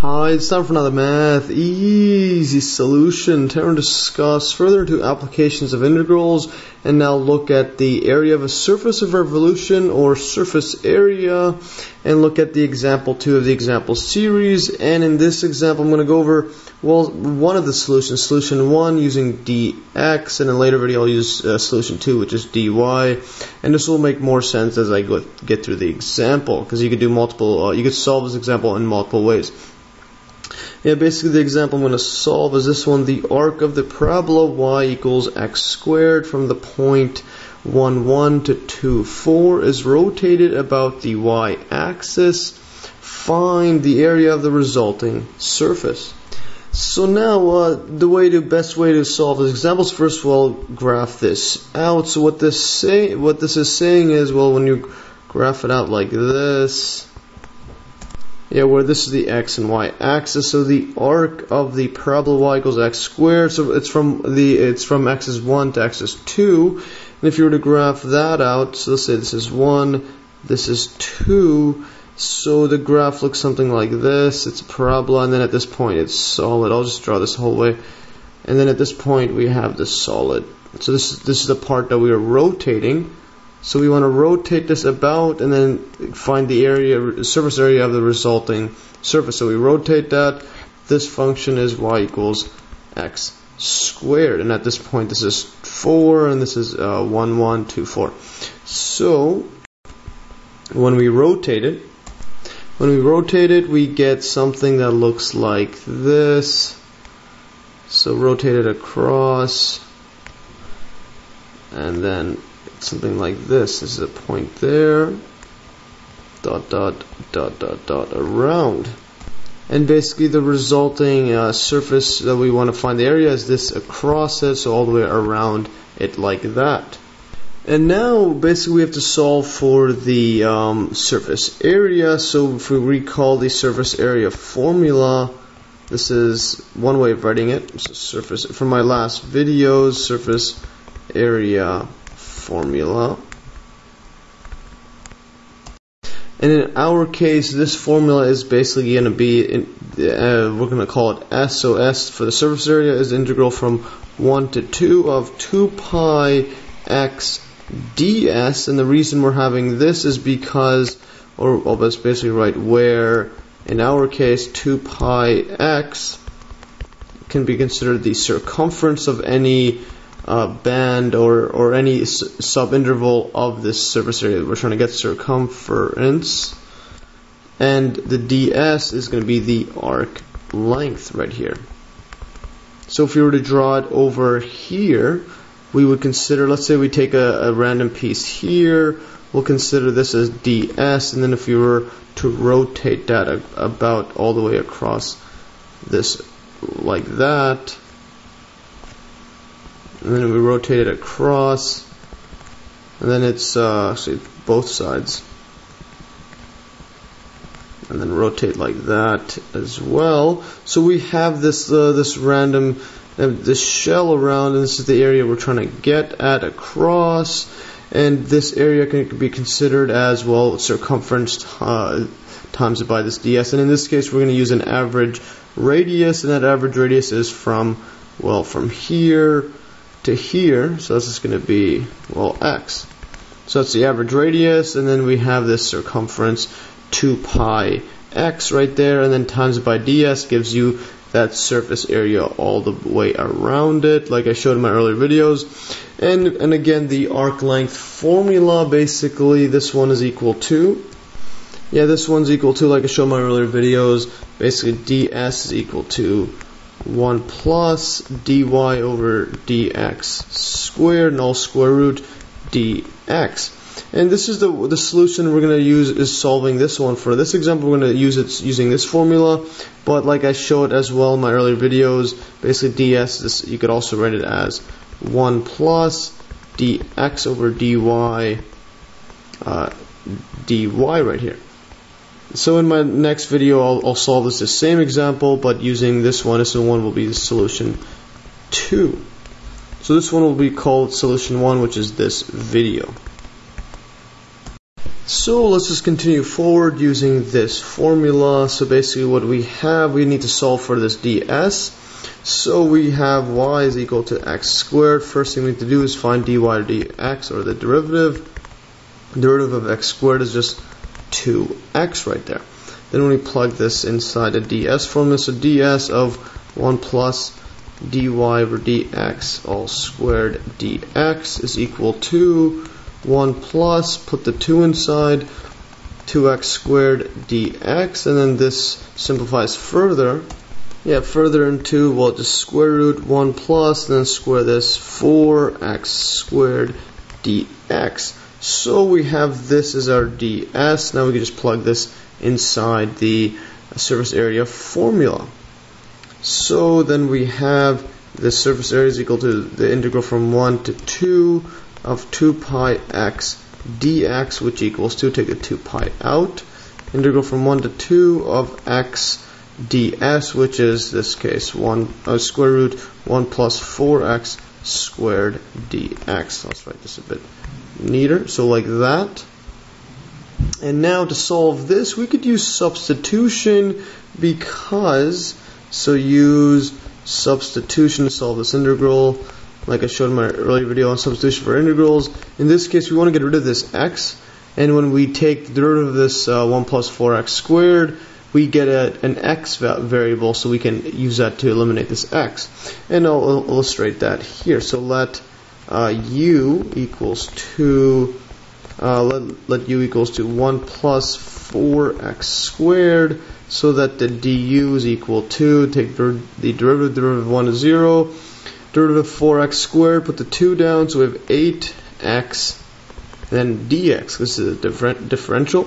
Hi, it's time for another Math Easy Solution. Today we're going to discuss further into applications of integrals and now look at the area of a surface of revolution or surface area and look at the example 2 of the example series. And in this example I'm going to go over, well, one of the solutions, solution 1 using dx, and in a later video I'll use solution 2, which is dy. And this will make more sense as I get through the example, because you could do multiple, you could solve this example in multiple ways. Yeah, basically the example I'm going to solve is this one. The arc of the parabola y equals x squared from the point 1, 1 to 2, 4 is rotated about the y-axis. Find the area of the resulting surface. So now the best way to solve this example is, first of all, graph this out. So what this is saying is, well, when you graph it out like this. Yeah, where this is the x and y axis, so the arc of the parabola y equals x squared, so it's from axis 1 to axis 2, and if you were to graph that out, so let's say this is 1, this is 2, so the graph looks something like this. It's a parabola, and then at this point it's solid. I'll just draw this whole way, and then at this point we have the solid. So this is the part that we are rotating. So we want to rotate this about and then find the area, surface area of the resulting surface. So we rotate that. This function is y equals x squared. And at this point, this is 4, and this is 1, 1, 2, 4. So when we rotate it, we get something that looks like this. So rotate it across, and then something like this. This is a point there, dot dot dot dot dot around, and basically the resulting surface that we want to find the area is this across it, so all the way around it like that. And now basically we have to solve for the surface area. So if we recall the surface area formula, this is one way of writing it. This is surface from my last video's surface area formula. And in our case, this formula is basically going to be, we're going to call it S. So S for the surface area is the integral from 1 to 2 of 2 pi x ds. And the reason we're having this is because, or well, let's basically write where, in our case, 2 pi x can be considered the circumference of any band or any subinterval of this surface area. We're trying to get circumference, and the ds is going to be the arc length right here. So if we were to draw it over here, we would consider, let's say we take a random piece here, we'll consider this as ds, and then if we were to rotate that about all the way across this like that, and then we rotate it across, and then it's actually both sides, and then rotate like that as well. So we have this this shell around, and this is the area we're trying to get at across, and this area can be considered as, well, circumference times by this ds. And in this case we're going to use an average radius, and that average radius is from, well, from here to here, so this is going to be, well, x. So that's the average radius, and then we have this circumference 2 pi x right there, and then times by ds gives you that surface area all the way around it, like I showed in my earlier videos. And again, the arc length formula, basically this one is equal to, yeah, this one's equal to, like I showed in my earlier videos, basically ds is equal to 1 plus dy over dx squared, and all square root dx. And this is the solution we're going to use is solving this one. For this example, we're going to use it using this formula, but like I showed as well in my earlier videos, basically ds, this, you could also write it as 1 plus dx over dy, dy right here. So in my next video, I'll solve the same example, but using this one. This one will be the solution 2. So this one will be called solution 1, which is this video. So let's just continue forward using this formula. So basically what we have, we need to solve for this ds. So we have y is equal to x squared. First thing we need to do is find dy or dx, or the derivative. Derivative of x squared is just 2x right there. Then when we plug this inside a ds formula, so ds of 1 plus dy over dx all squared dx is equal to 1 plus, put the 2 inside, 2x squared dx, and then this simplifies further. Yeah, further into, well, just square root 1 plus, and then square this 4x squared dx. So we have this as our ds. Now we can just plug this inside the surface area formula. So then we have the surface area is equal to the integral from 1 to 2 of 2 pi x dx, which equals 2, take the 2 pi out, integral from 1 to 2 of x ds, which is this case square root 1 plus 4x squared dx. Let's write this a bit neater, so like that. And now to solve this, we could use substitution, because so use substitution to solve this integral, like I showed in my earlier video on substitution for integrals. In this case, we want to get rid of this x, and when we take the derivative of this 1 plus 4x squared, we get an x variable, so we can use that to eliminate this x. And I'll illustrate that here. So let u equals to let u equals to 1 plus 4x squared, so that the du is equal to, take the derivative 1 is 0, derivative 4x squared, put the 2 down, so we have 8x, then dx. This is a differential.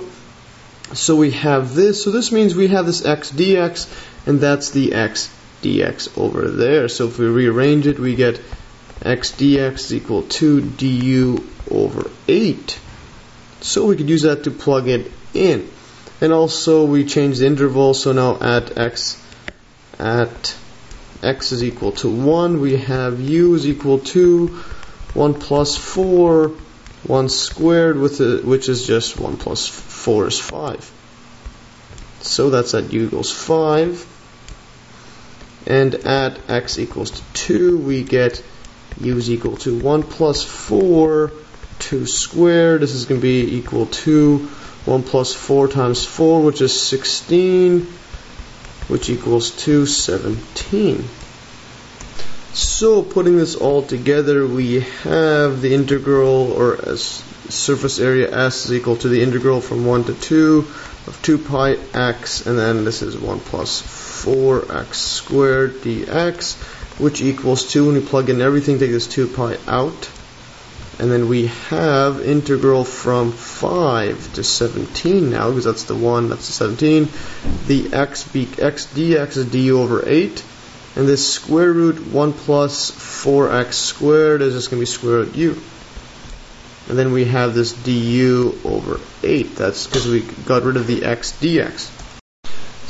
So we have this, so this means we have this x dx, and that's the x dx over there. So if we rearrange it, we get x dx is equal to du over 8. So we could use that to plug it in. And also we change the interval, so now at x is equal to 1, we have u is equal to 1 plus 4, 1 squared, which is just 1 plus 4 is 5. So that's at u equals 5. And at x equals to 2, we get u is equal to 1 plus 4, 2 squared. This is going to be equal to 1 plus 4 times 4, which is 16, which equals to 17. So putting this all together, we have the integral, or as surface area S is equal to the integral from 1 to 2 of 2 pi x, and then this is 1 plus 4x squared dx, which equals 2. When we plug in everything, take this 2 pi out, and then we have integral from 5 to 17 now, because that's the 1, that's the 17. The x dx is du over 8. And this square root 1 plus 4x squared is just going to be square root u. And then we have this du over 8. That's because we got rid of the x dx.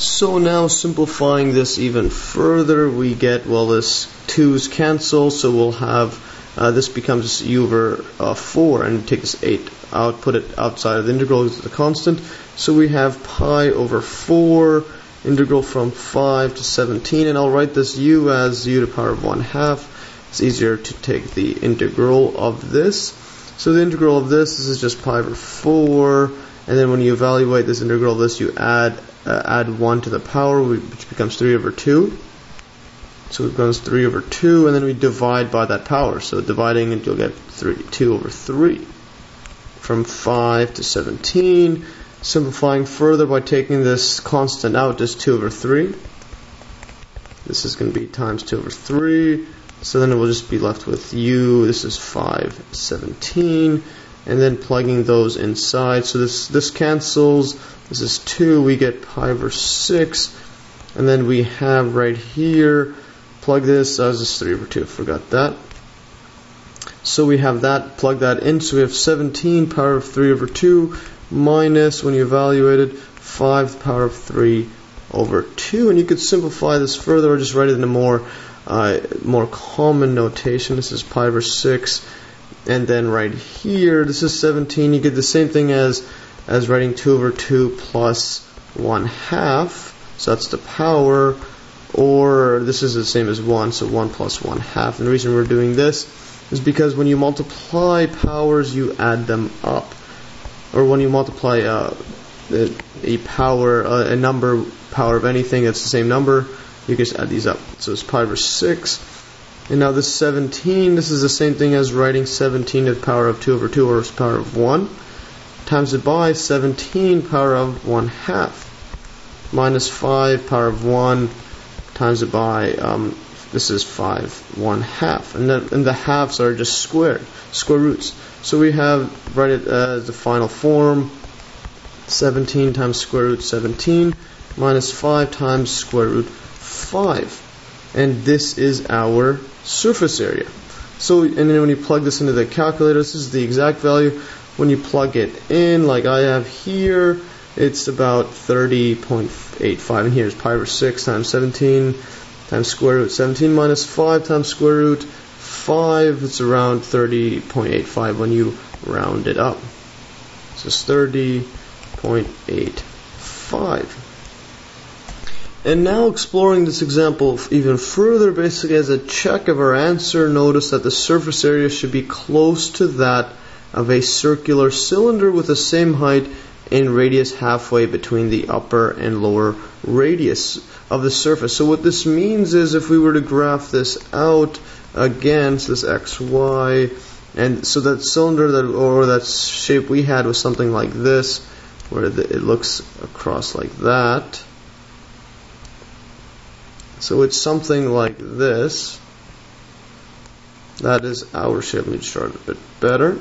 So now simplifying this even further, we get, well, this 2's cancel, so we'll have this becomes u over 4, and take this 8 out, put it outside of the integral, it's the constant. So we have pi over 4, integral from 5 to 17, and I'll write this u as u to the power of 1/2. It's easier to take the integral of this. So the integral of this is just pi over 4, and then when you evaluate this integral of this, you add 1 to the power, which becomes 3 over 2. So it becomes 3 over 2, and then we divide by that power. So dividing it, you'll get 2 over 3 from 5 to 17. Simplifying further by taking this constant out is 2 over 3. This is going to be times 2 over 3. So then it will just be left with u. This is 5, 17. And then plugging those inside. So this cancels. This is 2. We get pi over 6. And then we have right here, plug this as 3 over 2. Forgot that. So we have that, plug that in. So we have 17 power of 3 over 2. Minus, when you evaluate it, 5 to the power of 3 over 2. And you could simplify this further or just write it in a more common notation. This is pi over 6. And then right here, this is 17. You get the same thing as as writing 2 over 2 plus 1 half, so that's the power, or this is the same as 1, so 1 plus 1 half. And the reason we're doing this is because when you multiply powers, you add them up. Or when you multiply a number, power of anything that's the same number, you just add these up. So it's pi over 6. And now this 17, this is the same thing as writing 17 to the power of 2 over 2, or to the power of 1, times it by 17 power of 1 half, minus 5 power of 1, times it by, this is 5, 1 half. And the halves are just squared, square roots. So we have, write it as the final form, 17 times square root 17, minus 5 times square root 5. And this is our surface area. So, and then when you plug this into the calculator, this is the exact value. When you plug it in, like I have here, it's about 30.85. And here's pi over 6 times 17 times square root 17 minus 5 times square root 5. It's around 30.85 when you round it up. So it's 30.85. And now exploring this example even further, basically as a check of our answer, notice that the surface area should be close to that of a circular cylinder with the same height and radius halfway between the upper and lower radius of the surface. So what this means is if we were to graph this out against this xy, and so that cylinder that, or that shape we had was something like this, where it looks across like that. So it's something like this. That is our shape. Let me just draw it a bit better.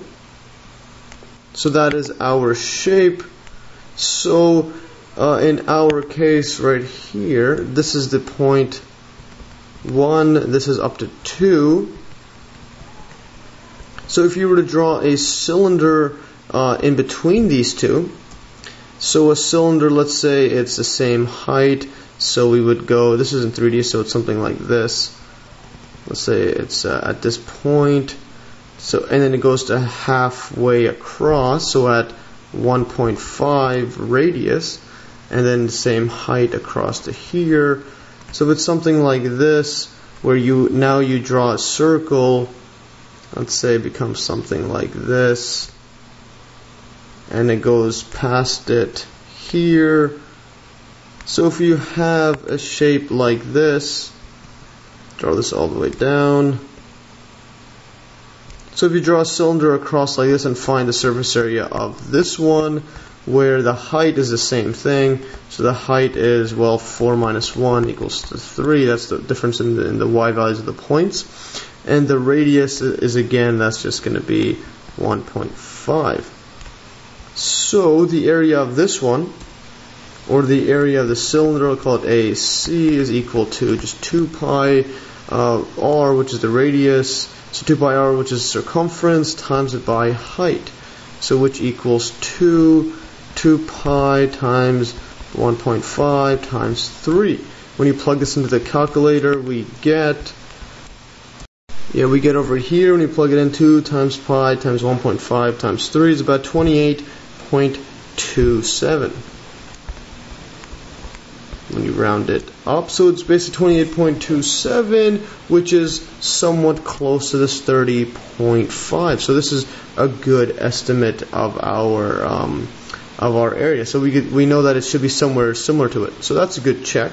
So that is our shape. So in our case right here, this is the point 1, this is up to 2. So if you were to draw a cylinder in between these two, so a cylinder, let's say it's the same height, so we would go, this is in 3D, so it's something like this. Let's say it's at this point, so, and then it goes to halfway across, so at 1.5 radius, and then the same height across to here. So it's something like this, where you draw a circle, let's say it becomes something like this, and it goes past it here. So if you have a shape like this, draw this all the way down. So if you draw a cylinder across like this and find the surface area of this one, where the height is the same thing, so the height is, well, 4 minus 1 equals to 3, that's the difference in the y values of the points. And the radius is, again, that's just going to be 1.5. So the area of this one, or the area of the cylinder, I'll call it AC, is equal to just 2 pi r, which is the radius, so 2 pi r, which is circumference, times it by height, so which equals 2 pi times 1.5 times 3. When you plug this into the calculator, we get over here, when you plug it in, 2 times pi times 1.5 times 3 is about 28.27. when you round it up. So it's basically 28.27, which is somewhat close to this 30.5. So this is a good estimate of our area. So we know that it should be somewhere similar to it. So that's a good check.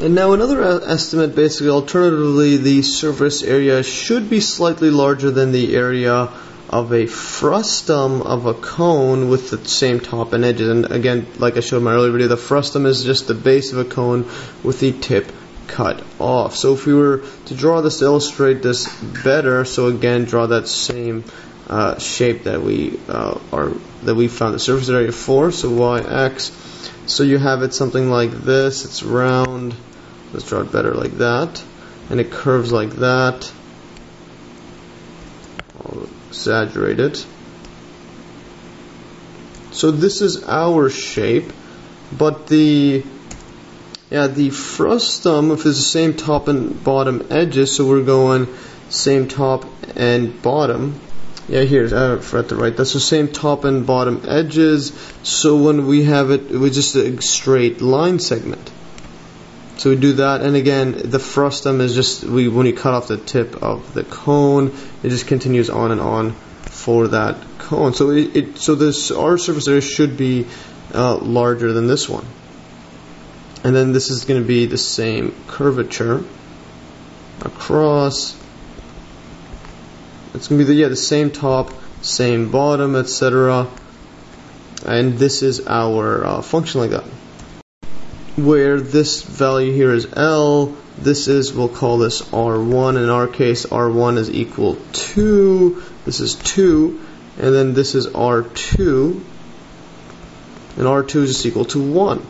And now another estimate, basically, alternatively, the surface area should be slightly larger than the area of a frustum of a cone with the same top and edges. And again, like I showed in my earlier video, the frustum is just the base of a cone with the tip cut off. So if we were to draw this to illustrate this better, so again, draw that same shape that we found the surface area for, so yx. So you have it something like this, it's round, let's draw it better like that, and it curves like that. Exaggerate it. So this is our shape, but the frustum, if it's the same top and bottom edges, so we're going same top and bottom, Yeah, here, I forgot to write. That's the same top and bottom edges. So when we have it, we're just a straight line segment. So we do that, and again, the frustum is just when you cut off the tip of the cone, it just continues on and on for that cone. So this our surface area should be larger than this one. And then this is going to be the same curvature across. It's going to be the same top, same bottom, etc. And this is our function like that. Where this value here is L, this is, we'll call this R1. In our case, R1 is equal to, this is 2, and then this is R2, and R2 is just equal to 1.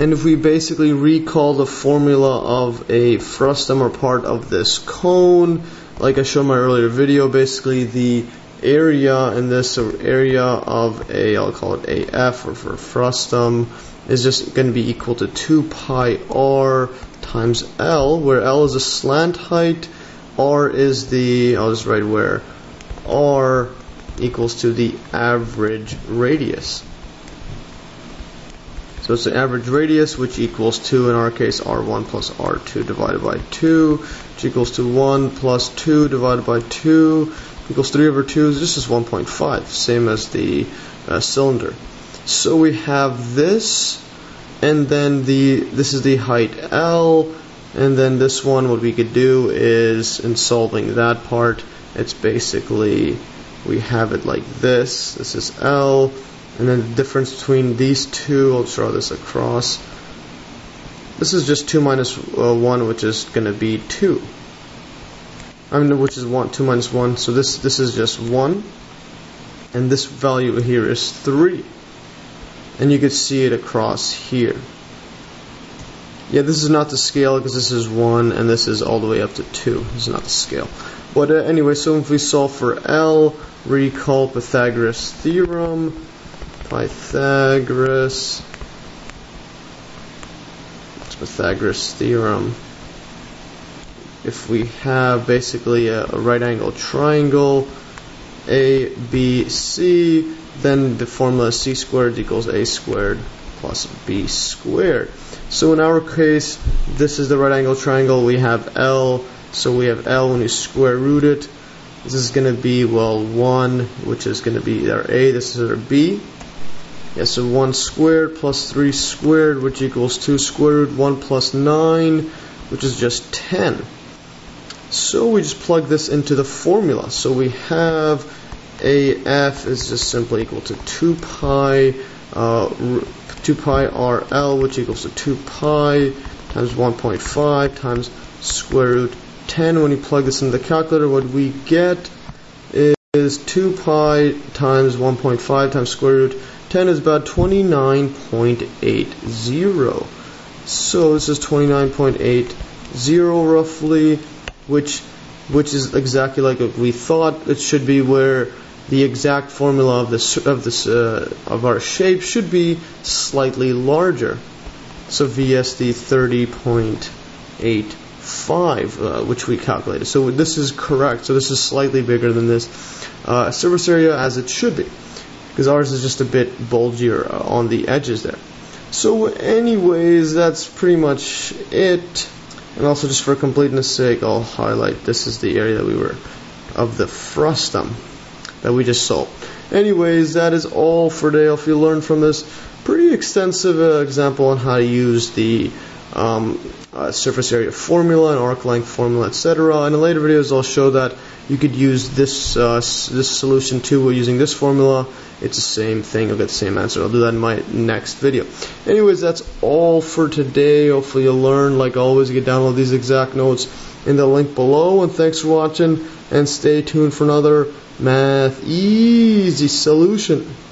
And if we basically recall the formula of a frustum or part of this cone, like I showed in my earlier video, basically the area in this area of a, I'll call it AF or for frustum, is just going to be equal to 2 pi r times L, where L is a slant height, r is the, I'll just write where r equals to the average radius. So it's the average radius, which equals 2, in our case, R1 plus R2 divided by 2, which equals to 1 plus 2 divided by 2, equals 3 over 2. This is 1.5, same as the cylinder. So we have this, and then this is the height L, and then this one, what we could do is, in solving that part, it's basically, we have it like this. This is L. And then the difference between these two, I'll draw this across. This is just 2 minus 1, which is going to be 2. I mean, which is 1, 2 minus 1. So this is just 1. And this value here is 3. And you can see it across here. Yeah, this is not the scale because this is 1 and this is all the way up to 2. This is not the scale. But anyway, so if we solve for L, recall Pythagoras' theorem. Pythagoras theorem. If we have basically a right angle triangle ABC, then the formula is C squared equals A squared plus B squared. So in our case, this is the right angle triangle. We have L, so we have L when you square root it. This is going to be, well, 1, which is going to be our A, this is our B. Yeah, so 1 squared plus 3 squared, which equals 2 square root 1 plus 9, which is just 10. So we just plug this into the formula. So we have AF is just simply equal to 2 pi RL, which equals to 2 pi times 1.5 times square root 10. When you plug this into the calculator, what we get is 2 pi times 1.5 times square root 10 is about 29.80. So this is 29.80 roughly, which is exactly like what we thought it should be, where the exact formula of this of our shape should be slightly larger. So VSD 30.85, which we calculated. So this is correct. So this is slightly bigger than this surface area as it should be, because ours is just a bit bulgier on the edges there. So anyways, that's pretty much it. And also, just for completeness sake, I'll highlight this is the area that we were of the frustum that we just solved. Anyways, that is all for today. If you learned from this pretty extensive example on how to use the surface area formula and arc length formula, etc. In the later videos, I'll show that you could use this solution too. We're using this formula. It's the same thing. I'll get the same answer. I'll do that in my next video. Anyways, that's all for today. Hopefully you'll learn. Like always, you can download these exact notes in the link below. And thanks for watching. And stay tuned for another Math Easy Solution.